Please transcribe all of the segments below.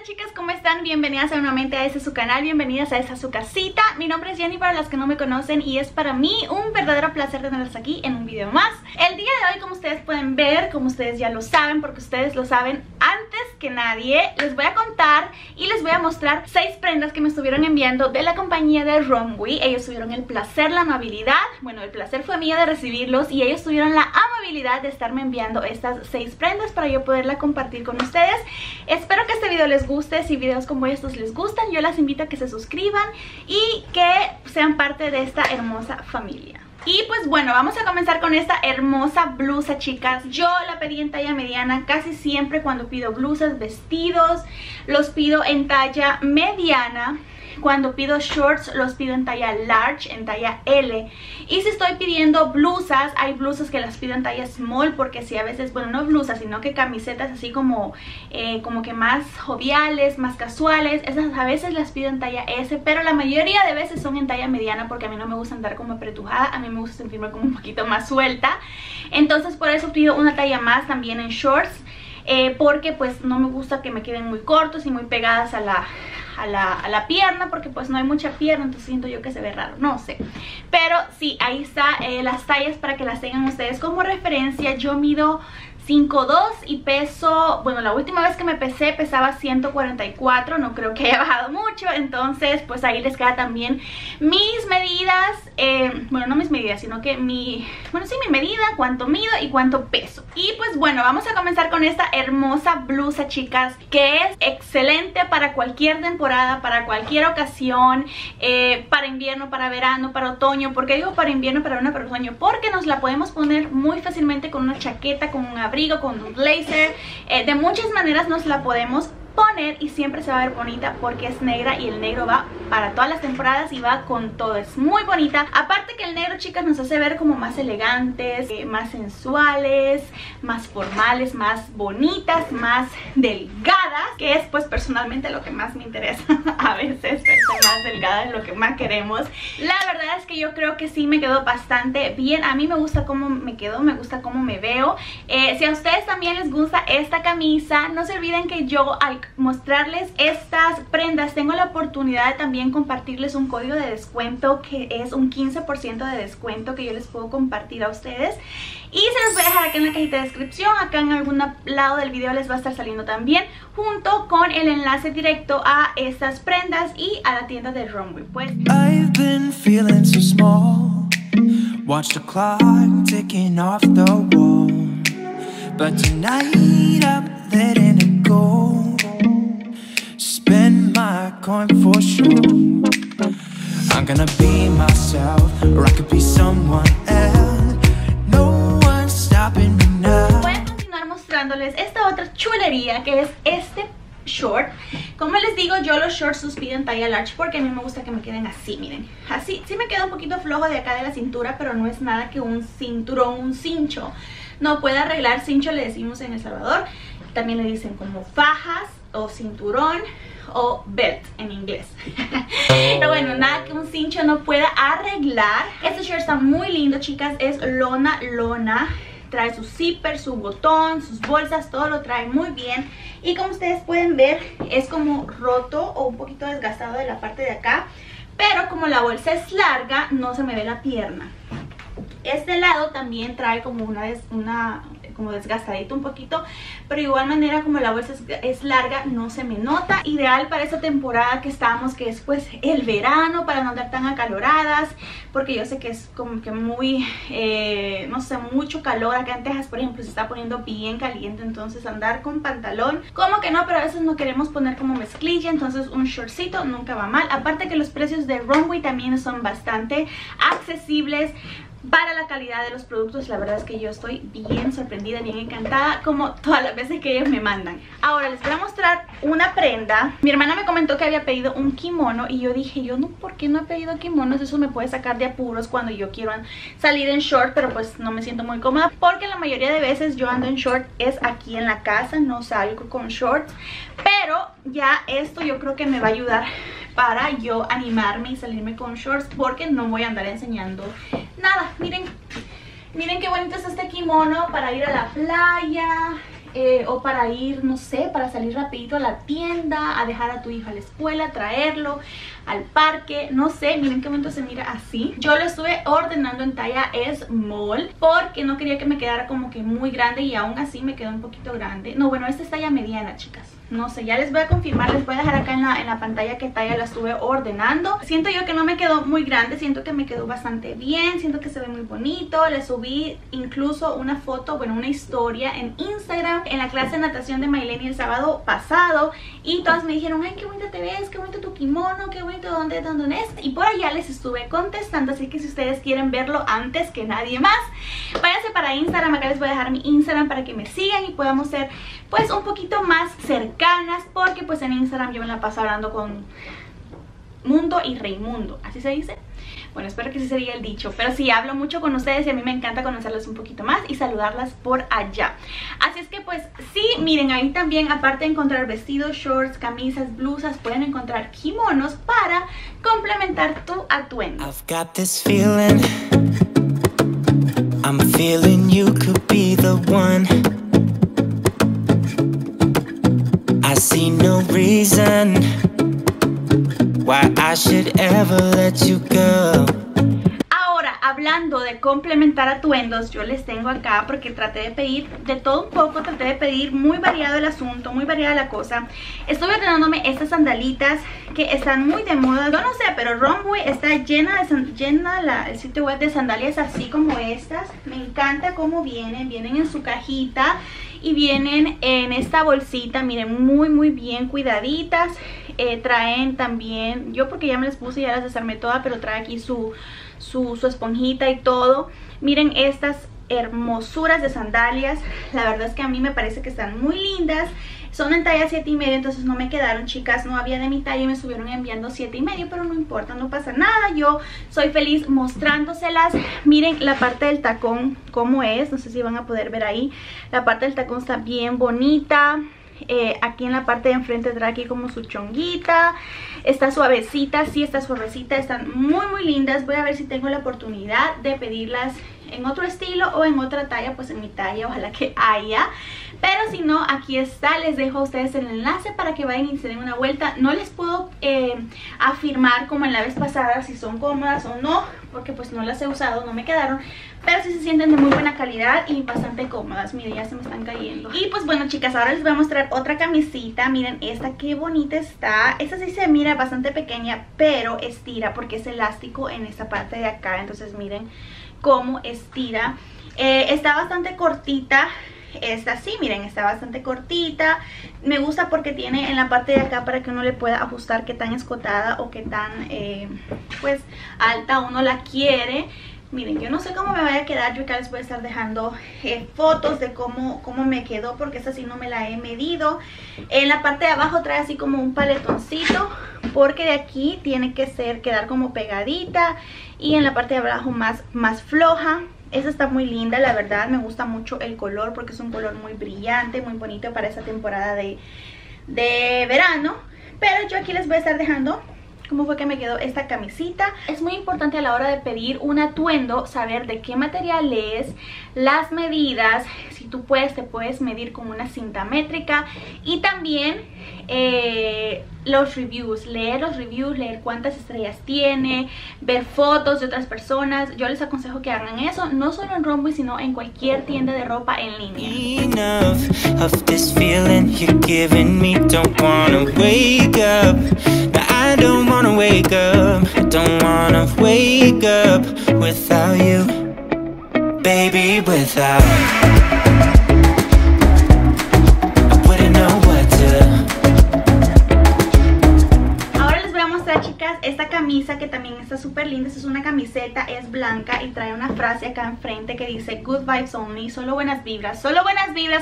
Hola chicas, ¿cómo están? Bienvenidas nuevamente a este su canal, bienvenidas a esta su casita. Mi nombre es Jenny para las que no me conocen y es para mí un verdadero placer tenerlas aquí en un video más. El día de hoy, como ustedes pueden ver, como ustedes ya lo saben, porque ustedes lo saben antes que nadie, les voy a contar y les voy a mostrar 6 prendas que me estuvieron enviando de la compañía de Romwe. Ellos tuvieron el placer, la amabilidad, bueno, el placer fue mío de recibirlos y ellos tuvieron la amabilidad de estarme enviando estas 6 prendas para yo poderla compartir con ustedes. Espero que este video les guste. Si videos como estos les gustan, yo las invito a que se suscriban y que sean parte de esta hermosa familia. Y pues bueno, vamos a comenzar con esta hermosa blusa, chicas. Yo la pedí en talla mediana. Casi siempre cuando pido blusas, vestidos, los pido en talla mediana. Cuando pido shorts, los pido en talla large, en talla L. Y si estoy pidiendo blusas, hay blusas que las pido en talla small, porque si a veces, bueno, no blusas, sino que camisetas así como que más joviales, más casuales, esas a veces las pido en talla S, pero la mayoría de veces son en talla mediana, porque a mí no me gusta andar como apretujada, a mí me gusta sentirme como un poquito más suelta. Entonces por eso pido una talla más también en shorts, porque pues no me gusta que me queden muy cortos y muy pegadas a la pierna, porque pues no hay mucha pierna, entonces siento yo que se ve raro, no sé. Pero sí, ahí está las tallas para que las tengan ustedes como referencia. Yo mido 5'2 y peso, bueno, la última vez que me pesé pesaba 144, no creo que haya bajado mucho, entonces pues ahí les queda también mis medidas, bueno, no mis medidas, sino que mi medida, cuánto mido y cuánto peso. Y pues bueno, vamos a comenzar con esta hermosa blusa, chicas, que es excelente para cualquier temporada, para cualquier ocasión, para invierno, para verano, para otoño. ¿Por qué digo para invierno, para verano, para otoño? Porque nos la podemos poner muy fácilmente con una chaqueta, con un abrigo, con un blazer, de muchas maneras nos la podemos poner y siempre se va a ver bonita porque es negra y el negro va para todas las temporadas y va con todo, es muy bonita. Aparte que el negro, chicas, nos hace ver como más elegantes, más sensuales, más formales, más bonitas, más delgadas, que es pues personalmente lo que más me interesa. A veces ser más delgada es lo que más queremos. La verdad es que yo creo que sí me quedó bastante bien, a mí me gusta cómo me quedó, me gusta cómo me veo. Si a ustedes también les gusta esta camisa, no se olviden que yo al mostrarles estas prendas tengo la oportunidad de también compartirles un código de descuento, que es un 15% de descuento que yo les puedo compartir a ustedes, y se los voy a dejar acá en la cajita de descripción. Acá en algún lado del video les va a estar saliendo también, junto con el enlace directo a estas prendas y a la tienda de Romwe. Pues I've been feeling so small, watch the clock ticking off the wall, but tonight I'm letting it go. Spend my coin for sure. I'm gonna be myself, or I could be someone else. No one's stopping me now. Voy a continuar mostrándoles esta otra chulería, que es este short. Como les digo, yo los shorts los pido en talla large porque a mí me gusta que me queden así, miren. Así, sí me queda un poquito flojo de acá de la cintura, pero no es nada que un cinturón, un cincho no pueda arreglar. Cincho le decimos en El Salvador, también le dicen como fajas o cinturón o belt en inglés. Pero bueno, nada que un cincho no pueda arreglar. Este short está muy lindo, chicas, es lona. Trae su zipper, su botón, sus bolsas, todo lo trae muy bien. Y como ustedes pueden ver, es como roto o un poquito desgastado de la parte de acá, pero como la bolsa es larga, no se me ve la pierna. Este lado también trae como como desgastadito un poquito, pero de igual manera como la bolsa es larga, no se me nota. Ideal para esta temporada que estamos, que es pues el verano, para no andar tan acaloradas, porque yo sé que es como que muy, no sé, mucho calor. Acá en Texas, por ejemplo, se está poniendo bien caliente, entonces andar con pantalón como que no, pero a veces no queremos poner como mezclilla, entonces un shortcito nunca va mal. Aparte que los precios de Romwe también son bastante accesibles para la calidad de los productos. La verdad es que yo estoy bien sorprendida, bien encantada, como todas las veces que ellos me mandan. Ahora les voy a mostrar una prenda. Mi hermana me comentó que había pedido un kimono y yo dije, ¿por qué no he pedido kimonos? Eso me puede sacar de apuros cuando yo quiero salir en short, pero pues no me siento muy cómoda, porque la mayoría de veces yo ando en short es aquí en la casa, no salgo con shorts. Pero ya esto yo creo que me va a ayudar para yo animarme y salirme con shorts, porque no voy a andar enseñando nada. Miren, miren qué bonito es este kimono para ir a la playa, o para ir, no sé, para salir rapidito a la tienda, a dejar a tu hijo a la escuela, traerlo al parque, no sé, miren qué bonito se mira así. Yo lo estuve ordenando en talla small porque no quería que me quedara como que muy grande y aún así me quedó un poquito grande. No, bueno, esta es talla mediana, chicas. No sé, ya les voy a confirmar, les voy a dejar acá en la pantalla qué talla la estuve ordenando. Siento yo que no me quedó muy grande, siento que me quedó bastante bien, siento que se ve muy bonito. Le subí incluso una foto, bueno, una historia en Instagram en la clase de natación de Mayleni el sábado pasado. Y todas me dijeron, ay, qué bonita te ves, qué bonito tu kimono, qué bonito dónde es. Y por allá les estuve contestando, así que si ustedes quieren verlo antes que nadie más, váyanse para Instagram, acá les voy a dejar mi Instagram para que me sigan y podamos ser pues un poquito más cercanas, porque pues en Instagram yo me la paso hablando con Mundo y Reymundo, ¿así se dice? Bueno, espero que sí se diga el dicho, pero sí, hablo mucho con ustedes y a mí me encanta conocerlas un poquito más y saludarlas por allá. Así es que pues sí, miren, ahí también aparte de encontrar vestidos, shorts, camisas, blusas, pueden encontrar kimonos para complementar tu atuendo. I've got this feeling, I'm feeling you could be the one. I see no reason why I should ever let you go. Hablando de complementar atuendos, yo les tengo acá porque traté de pedir de todo un poco, traté de pedir muy variado el asunto, muy variada la cosa. Estoy ordenándome estas sandalitas que están muy de moda. Yo no sé, pero Romwe está llena el sitio web de sandalias así como estas. Me encanta cómo vienen en su cajita y vienen en esta bolsita, miren, muy bien cuidaditas. Traen también, yo porque ya me las puse y ya las desarmé todas, pero trae aquí su esponjita y todo. Miren estas hermosuras de sandalias, la verdad es que a mí me parece que están muy lindas. Son en talla 7,5, entonces no me quedaron, chicas, no había de mi talla y me estuvieron enviando 7,5, pero no importa, no pasa nada, yo soy feliz mostrándoselas. Miren la parte del tacón cómo es, no sé si van a poder ver ahí, la parte del tacón está bien bonita. Aquí en la parte de enfrente trae aquí como su chonguita. Está suavecita, sí, está suavecita. Están muy lindas. Voy a ver si tengo la oportunidad de pedirlas en otro estilo o en otra talla, pues en mi talla, ojalá que haya. Pero si no, aquí está, les dejo a ustedes el enlace para que vayan y se den una vuelta. No les puedo afirmar como en la vez pasada si son cómodas o no, porque pues no las he usado, no me quedaron, pero sí se sienten de muy buena calidad y bastante cómodas. Miren, ya se me están cayendo. Y pues bueno, chicas, ahora les voy a mostrar otra camisita. Miren esta, qué bonita está. Esta sí se mira bastante pequeña, pero estira porque es elástico en esta parte de acá. Entonces miren cómo estira. Está bastante cortita. Esta sí, miren, está bastante cortita. Me gusta porque tiene en la parte de acá para que uno le pueda ajustar qué tan escotada o qué tan pues alta uno la quiere. Miren, yo no sé cómo me vaya a quedar, yo acá les voy a estar dejando fotos de cómo me quedó, porque esta sí no me la he medido. En la parte de abajo trae así como un paletoncito, porque de aquí tiene que quedar como pegadita, y en la parte de abajo más floja. Esta está muy linda, la verdad, me gusta mucho el color porque es un color muy brillante, muy bonito para esta temporada de verano. Pero yo aquí les voy a estar dejando cómo fue que me quedó esta camisita. Es muy importante a la hora de pedir un atuendo saber de qué material es, las medidas, si tú puedes, te puedes medir con una cinta métrica, y también los reviews, leer los reviews, leer cuántas estrellas tiene, ver fotos de otras personas. Yo les aconsejo que hagan eso, no solo en Romwe, sino en cualquier tienda de ropa en línea. Esta camisa que también está súper linda, esta es una camiseta, es blanca y trae una frase acá enfrente que dice good vibes only, solo buenas vibras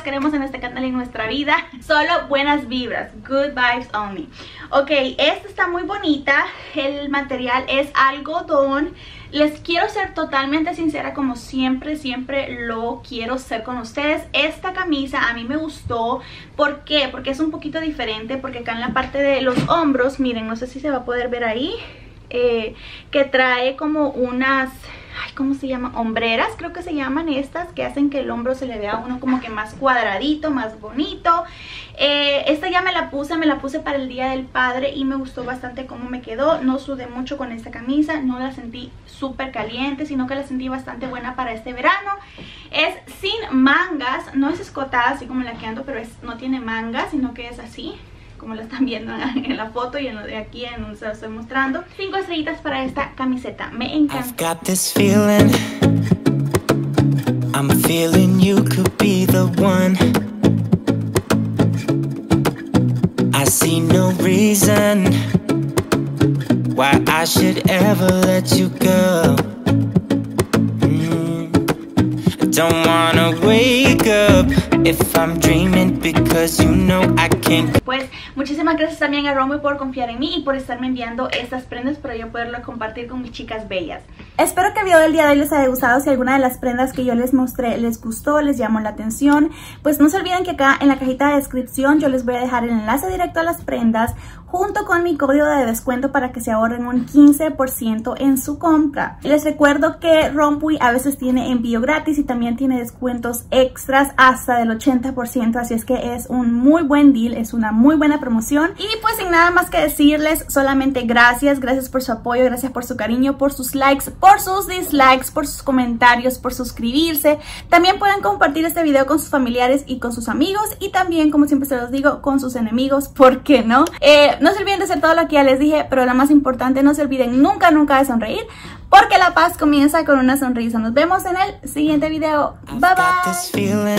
queremos en este canal y en nuestra vida, solo buenas vibras, good vibes only. Ok, esta está muy bonita, el material es algodón. Les quiero ser totalmente sincera, como siempre lo quiero ser con ustedes. Esta camisa a mí me gustó. ¿Por qué? Porque es un poquito diferente, porque acá en la parte de los hombros, miren, no sé si se va a poder ver ahí, que trae como unas ay, ¿cómo se llama? Hombreras, creo que se llaman estas, que hacen que el hombro se le vea a uno como que más cuadradito, más bonito. Esta ya me la puse para el Día del Padre y me gustó bastante cómo me quedó. No sudé mucho con esta camisa, no la sentí súper caliente, sino que la sentí bastante buena para este verano. Es sin mangas, no es escotada así como la que ando, pero no tiene mangas, sino que es así, como la están viendo en la foto y aquí en donde se lo estoy mostrando. 5 estrellitas para esta camiseta, me encanta. I've got this feeling, I'm feeling you could be the one. I see no reason why I should ever let you go. Don't wanna wake up if I'm dreaming because you know I can't. Pues muchísimas gracias también a Romwe por confiar en mí y por estarme enviando estas prendas para yo poderlo compartir con mis chicas bellas. Espero que el video del día de hoy les haya gustado. Si alguna de las prendas que yo les mostré les gustó, les llamó la atención, pues no se olviden que acá en la cajita de descripción yo les voy a dejar el enlace directo a las prendas junto con mi código de descuento para que se ahorren un 15% en su compra. Les recuerdo que Romwe a veces tiene envío gratis y también tiene descuentos extras hasta del 80%, así es que es un muy buen deal, es una muy buena promoción. Y pues sin nada más que decirles, solamente gracias por su apoyo, gracias por su cariño, por sus likes, por sus dislikes, por sus comentarios, por suscribirse. También pueden compartir este video con sus familiares y con sus amigos, y también, como siempre se los digo, con sus enemigos, ¿por qué no? No se olviden de hacer todo lo que ya les dije, pero lo más importante, no se olviden nunca de sonreír, porque la paz comienza con una sonrisa. Nos vemos en el siguiente video. Bye bye.